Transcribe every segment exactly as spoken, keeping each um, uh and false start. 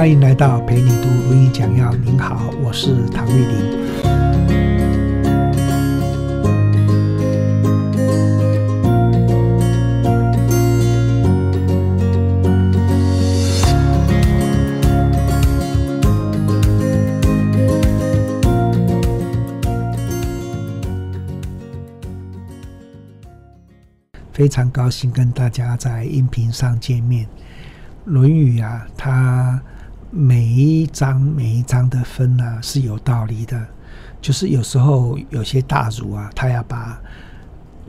欢迎来到陪你读文艺讲要，您好，我是唐玉林。非常高兴跟大家在音频上见面。《论语》啊，它每一章每一章的分呢、啊、是有道理的，就是有时候有些大儒啊，他要把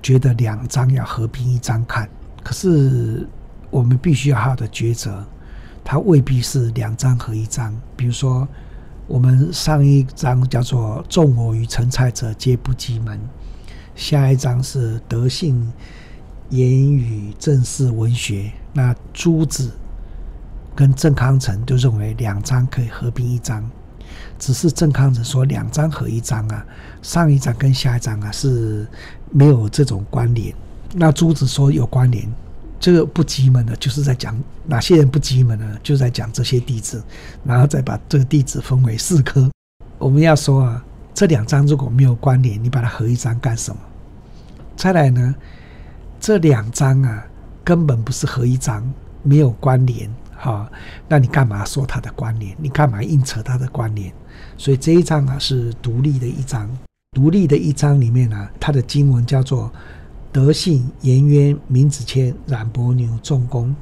觉得两章要合并一章看，可是我们必须要好的抉择，它未必是两章合一章。比如说，我们上一章叫做“众我于诚蔡者，皆不及门”，下一章是“德性言语正是文学”，那朱子跟郑康成就认为两章可以合并一章，只是郑康成说两章合一章啊，上一章跟下一章啊是没有这种关联。那朱子说有关联，这个不及门的就是在讲哪些人不及门呢？就在讲这些弟子，然后再把这个弟子分为四科。我们要说啊，这两章如果没有关联，你把它合一章干什么？再来呢，这两章啊根本不是合一章，没有关联。好、哦，那你干嘛说它的关联？你干嘛硬扯它的关联？所以这一章啊是独立的一章，独立的一章里面呢、啊，它的经文叫做“德性颜渊闵子骞冉伯牛仲弓，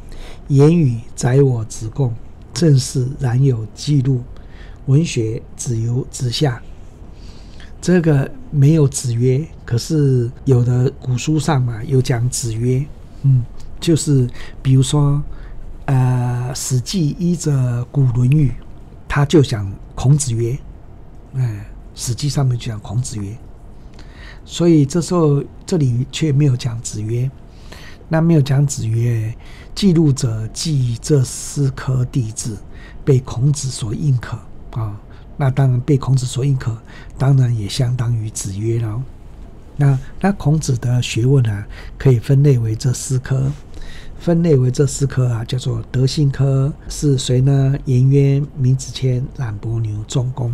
言语载我子贡，正是冉有记录，文学子游子夏”。这个没有子曰，可是有的古书上嘛有讲子曰，嗯，就是比如说。呃，《史记》依着古《论语》，他就讲孔子曰，嗯，《史记》上面就讲孔子曰，所以这时候这里却没有讲子曰。那没有讲子曰，记录者记这四科弟子被孔子所认可啊。那当然被孔子所认可，当然也相当于子曰了。那那孔子的学问啊，可以分类为这四科。分类为这四科啊，叫做德性科是谁呢？颜渊、闵子骞、冉伯牛、仲弓。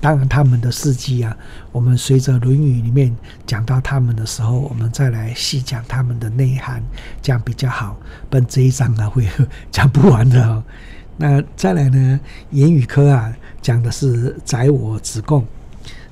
当然，他们的事迹啊，我们随着《论语》里面讲到他们的时候，我们再来细讲他们的内涵，这样比较好。不然这一章啊，会讲不完的哦。那再来呢，言语科啊，讲的是载我子贡。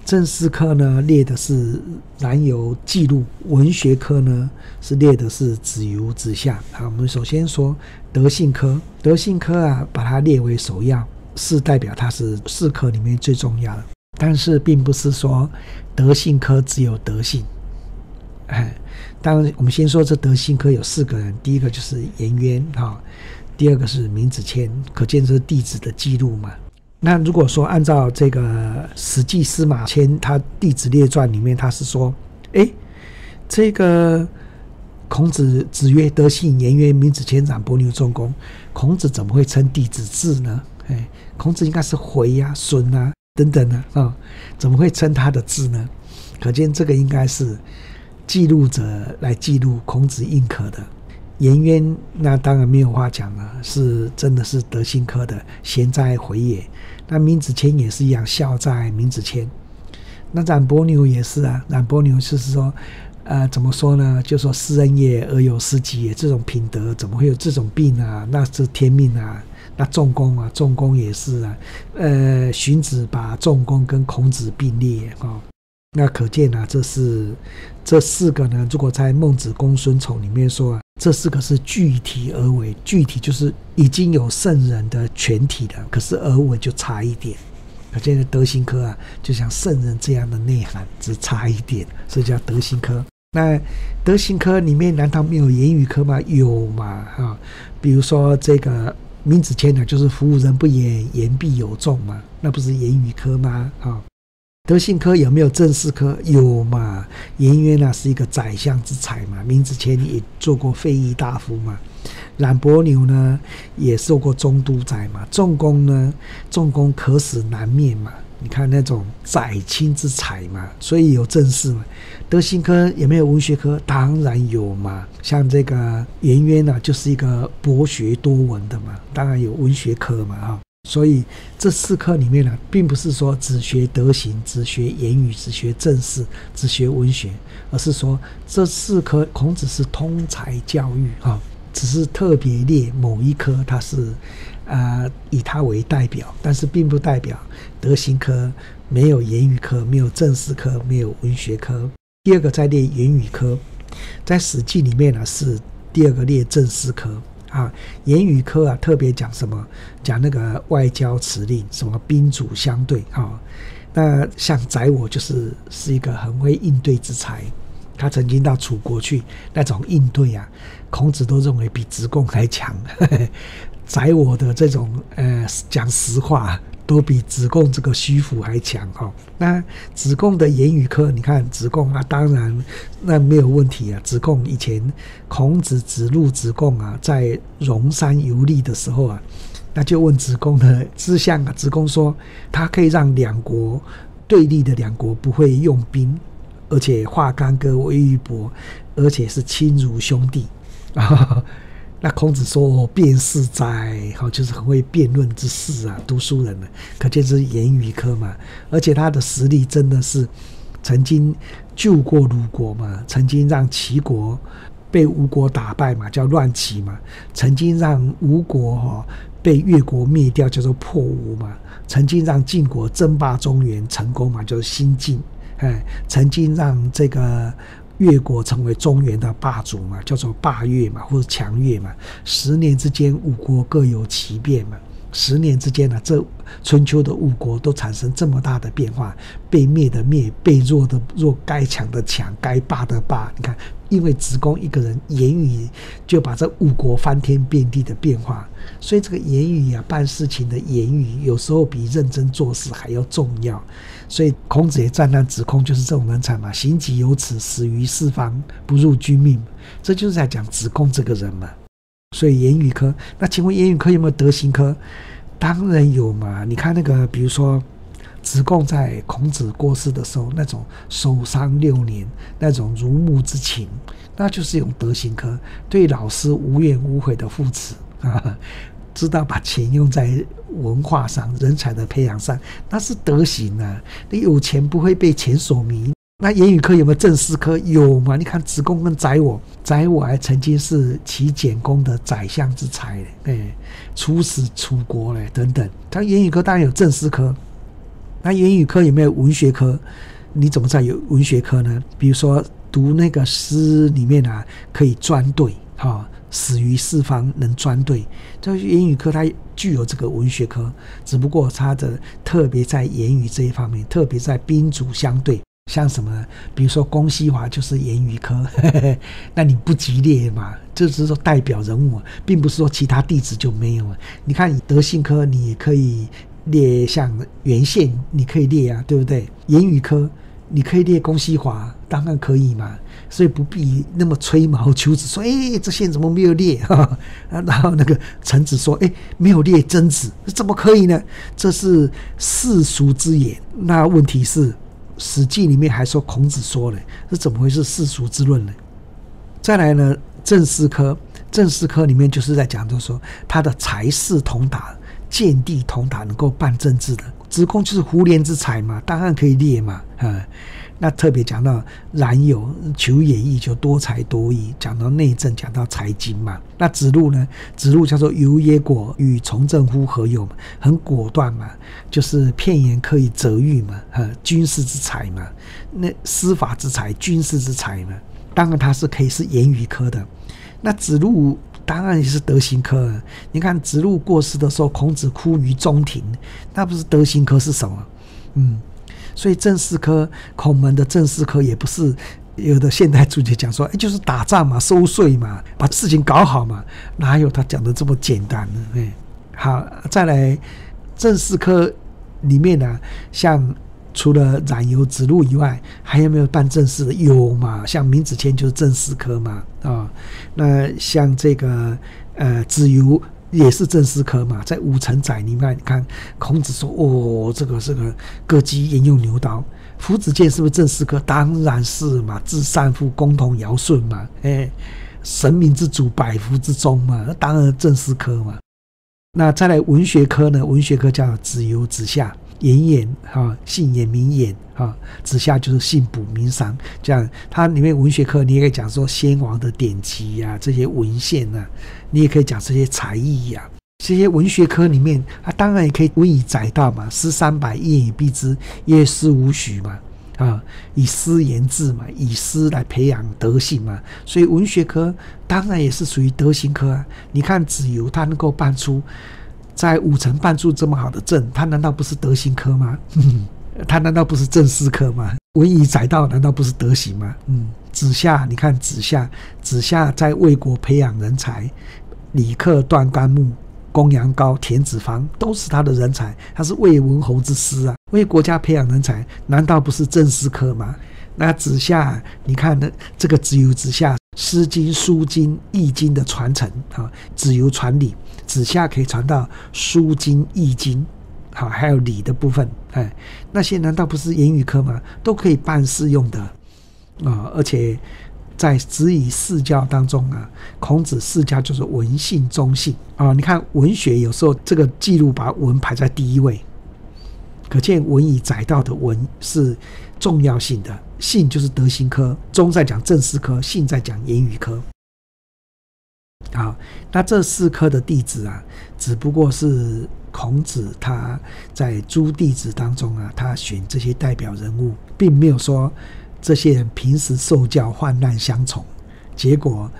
政事科呢列的是冉有记录，文学科呢是列的是子游子夏。好，我们首先说德性科，德性科啊把它列为首要，是代表它是四科里面最重要的。但是并不是说德性科只有德性。哎，当然我们先说这德性科有四个人，第一个就是颜渊哈，第二个是闵子骞，可见这是弟子的记录嘛。那如果说按照这个《史记》司马迁他弟子列传里面，他是说，哎，这个孔子子曰德性颜渊闵子骞冉伯牛仲弓，孔子怎么会称弟子字呢？哎，孔子应该是回呀、啊、孙啊等等啊、嗯，怎么会称他的字呢？可见这个应该是记录者来记录孔子认可的。颜渊那当然没有话讲了，是真的是德性科的，贤哉回也。那闵子骞也是一样，孝哉闵子骞。那冉伯牛也是啊，冉伯牛就是说，呃，怎么说呢？就说斯人也，而有斯己也，这种品德怎么会有这种病啊？那是天命啊。那仲弓啊，仲弓也是啊，呃，荀子把仲弓跟孔子并列啊、哦。那可见啊，这是这四个呢，如果在《孟子公孙丑》里面说啊。这四个是具体而为，具体就是已经有圣人的全体了，可是而为就差一点。可见德行科啊，就像圣人这样的内涵，只差一点，所以叫德行科。那德行科里面难道没有言语科吗？有嘛啊！比如说这个闵子骞呢，就是服人不言，言必有众嘛，那不是言语科吗？啊！德性科有没有政事科？有嘛？颜渊啊是一个宰相之才嘛，闵子骞也做过费邑大夫嘛，冉伯牛呢也做过中都宰嘛，仲弓呢，仲弓可使南面嘛，你看那种宰卿之才嘛，所以有政事嘛。德性科有没有文学科？当然有嘛，像这个颜渊啊就是一个博学多闻的嘛，当然有文学科嘛啊。所以这四科里面呢、啊，并不是说只学德行、只学言语、只学政事、只学文学，而是说这四科孔子是通才教育哈、啊，只是特别列某一科，它是啊、呃、以它为代表，但是并不代表德行科没有言语科、没有政事科、没有文学科。第二个再列言语科，在《史记》里面呢、啊、是第二个列政事科。啊，言语科啊，特别讲什么？讲那个外交辞令，什么宾主相对啊。那像宰我就是是一个很会应对之才，他曾经到楚国去那种应对啊，孔子都认为比子贡还强。宰我的这种呃讲实话，都比子贡这个虚浮还强哈、哦。那子贡的言语科，你看子贡啊，当然那没有问题啊。子贡以前孔子指路子贡啊，在戎山游历的时候啊，那就问子贡的志向啊。子贡说，他可以让两国对立的两国不会用兵，而且化干戈为玉帛，而且是亲如兄弟啊。那孔子说：“哦、辩士哉！”好、哦，就是很会辩论之士啊，读书人呢、啊，可见是言语科嘛。而且他的实力真的是曾经救过鲁国嘛，曾经让齐国被吴国打败嘛，叫乱齐嘛；曾经让吴国哈、哦、被越国灭掉，叫做破吴嘛；曾经让晋国争霸中原成功嘛，就是新晋；哎，曾经让这个。越国成为中原的霸主嘛，叫做霸越嘛，或者强越嘛。十年之间，五国各有其变嘛。十年之间呢、啊，这春秋的五国都产生这么大的变化，被灭的灭，被弱的弱，该强的强，该霸的霸。你看，因为子贡一个人言语就把这五国翻天遍地的变化，所以这个言语啊，办事情的言语有时候比认真做事还要重要。所以孔子也赞叹子贡就是这种人才嘛，行己有耻，始于四方，不入君命。这就是在讲子贡这个人嘛。所以言语科，那请问言语科有没有德行科？当然有嘛！你看那个，比如说子贡在孔子过世的时候，那种守丧六年，那种如沐之情，那就是用德行科，对老师无怨无悔的扶持啊，知道把钱用在文化上、人才的培养上，那是德行啊！你有钱不会被钱所迷。那言语科有没有政事科？有嘛？你看子贡跟宰我，宰我还曾经是齐简公的宰相之才嘞，哎、欸，出使楚国嘞等等。他言语科当然有政事科，那言语科有没有文学科？你怎么知道有文学科呢？比如说读那个诗里面啊，可以专对，哈、哦，始于四方能专对。这言语科它具有这个文学科，只不过它的特别在言语这一方面，特别在宾主相对。像什么，比如说公西华就是言语科，呵呵，那你不激烈嘛？这只是说代表人物，并不是说其他弟子就没有了。你看德行科，你也可以列像原宪，你可以列啊，对不对？言语科你可以列公西华，当然可以嘛。所以不必那么吹毛求疵，说哎，这些怎么没有列啊？然后那个陈子说，哎，没有列曾子，怎么可以呢？这是世俗之言。那问题是。《史记》里面还说孔子说了，这怎么会是世俗之论呢？再来呢，政事科，政事科里面就是在讲，就是说他的才士通达、见地通达，能够办政治的。子贡就是胡连之才嘛，当然可以列嘛，嗯。那特别讲到冉有、求也易，就多才多艺；讲到内政，讲到财经嘛。那子路呢？子路叫做由也果，与从政乎何有嘛？很果断嘛，就是片言可以责喻嘛，呃，军事之才嘛，那司法之才、军事之才嘛。当然他是可以是言语科的。那子路当然也是德行科。你看子路过世的时候，孔子哭于中庭，那不是德行科是什么？嗯。所以政事科，孔门的政事科也不是有的现代主角讲说，哎，就是打仗嘛，收税嘛，把事情搞好嘛，哪有他讲的这么简单呢？哎，好，再来政事科里面呢、啊，像除了冉有、子路以外，还有没有办政事的？有嘛，像闵子骞就是政事科嘛，啊、哦，那像这个呃子游。也是政事科嘛，在五城载里面，你看孔子说：“哦，这个这个割鸡焉用牛刀？”夫子建是不是政事科？当然是嘛，至善父公同尧舜嘛，哎，神明之主，百福之宗嘛，当然政事科嘛。那再来文学科呢？文学科叫子游子夏，言言啊，信言名言啊，子夏就是信补名赏。这样，它里面文学科你也可以讲说先王的典籍呀、啊，这些文献呐、啊，你也可以讲这些才艺呀、啊。这些文学科里面，啊，当然也可以文以载道嘛，诗三百，夜以蔽之，夜思无许嘛。啊，以诗言志嘛，以诗来培养德性嘛，所以文学科当然也是属于德行科啊。你看子游，他能够办出在武城办出这么好的证，他难道不是德行科吗？嗯，他难道不是政事科吗？文以载道，难道不是德行吗？嗯，子夏，你看子夏，子夏在魏国培养人才，李克、段干木、公羊高、田子方都是他的人才，他是魏文侯之师啊，为国家培养人才，难道不是政事科吗？那子夏，你看呢？这个子游子夏，《诗经》《书经》《易经》的传承啊，子游传礼，子夏可以传到《书经》《易经》，好，还有礼的部分，哎，那些难道不是言语科吗？都可以办事用的啊、哦，而且。在子以四教当中啊，孔子四教就是文性忠信啊。你看文学有时候这个记录把文排在第一位，可见文以载道的文是重要性的。信就是德行科，忠在讲政事科，信在讲言语科。好，那这四科的弟子啊，只不过是孔子他在诸弟子当中啊，他选这些代表人物，并没有说。这些人平时受教，患难相从，结果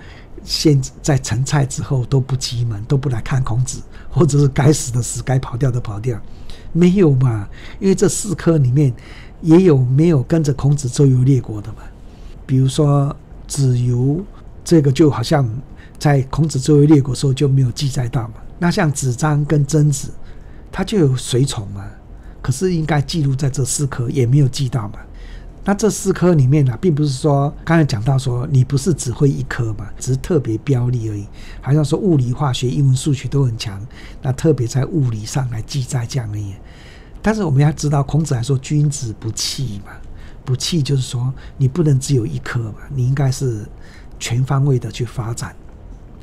现在成蔡之后都不及门，都不来看孔子，或者是该死的死，该跑掉的跑掉，没有嘛？因为这四科里面也有没有跟着孔子周游列国的嘛？比如说子游，这个就好像在孔子周游列国的时候就没有记载到嘛。那像子张跟曾子，他就有随从嘛，可是应该记录在这四科，也没有记到嘛。那这四科里面呢、啊，并不是说刚才讲到说你不是只会一科嘛，只是特别标立而已。好像说物理、化学、英文、数学都很强，那特别在物理上来记载这样而已。但是我们要知道，孔子来说君子不器嘛，不器就是说你不能只有一科嘛，你应该是全方位的去发展。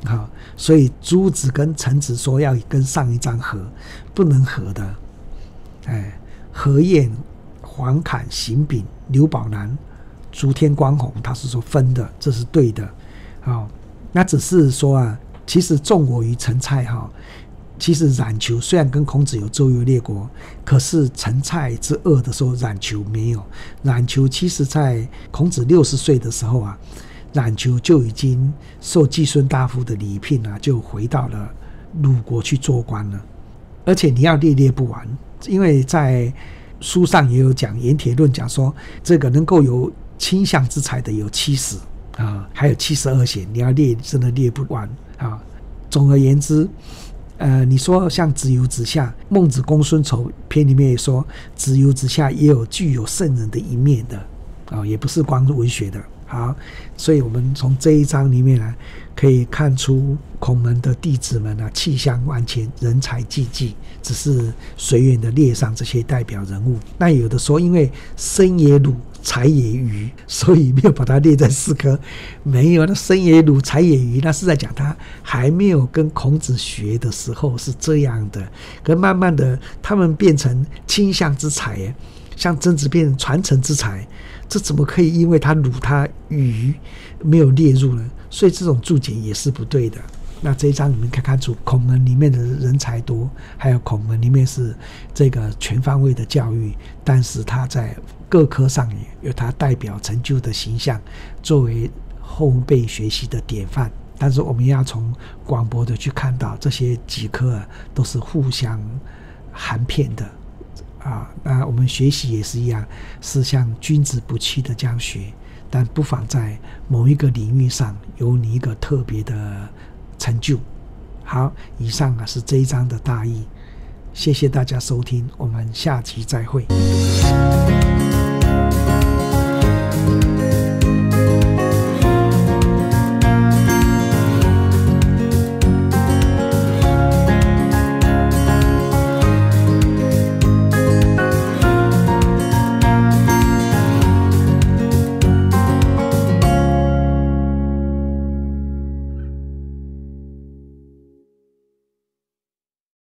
好，所以朱子跟程子说要跟上一章合，不能合的。哎，何晏、黄侃、邢炳、刘宝南、烛天光宏，他是说分的，这是对的。好、哦，那只是说啊，其实众我于陈蔡哈，其实冉求虽然跟孔子有周游列国，可是陈蔡之恶的时候，冉求没有。冉求其实在孔子六十岁的时候啊，冉求就已经受季孙大夫的礼聘啊，就回到了鲁国去做官了。而且你要列列不完，因为在书上也有讲，《盐铁论》讲说，这个能够有倾向之才的有七十啊，还有七十二贤，你要列真的列不完啊。总而言之，呃，你说像子游子夏，孟子公孙丑篇里面也说，子游子夏也有具有圣人的一面的啊，也不是光文学的。好，所以我们从这一章里面呢、啊，可以看出孔门的弟子们啊，气象万千，人才济济，只是随缘的列上这些代表人物。那有的说，因为生也鲁，才也愚，所以没有把它列在四科。没有，那生也鲁，才也愚，那是在讲他还没有跟孔子学的时候是这样的。可慢慢的，他们变成倾向之才，像曾子变成传承之才。这怎么可以因为他鲁他愚没有列入呢？所以这种注解也是不对的。那这一章你们可以看出，孔门里面的人才多，还有孔门里面是这个全方位的教育，但是他在各科上也有他代表成就的形象，作为后辈学习的典范。但是我们要从广博的去看到，这些几科、啊、都是互相含片的。啊，那我们学习也是一样，是像君子不器的这样学，但不妨在某一个领域上有你一个特别的成就。好，以上啊是这一章的大意，谢谢大家收听，我们下期再会。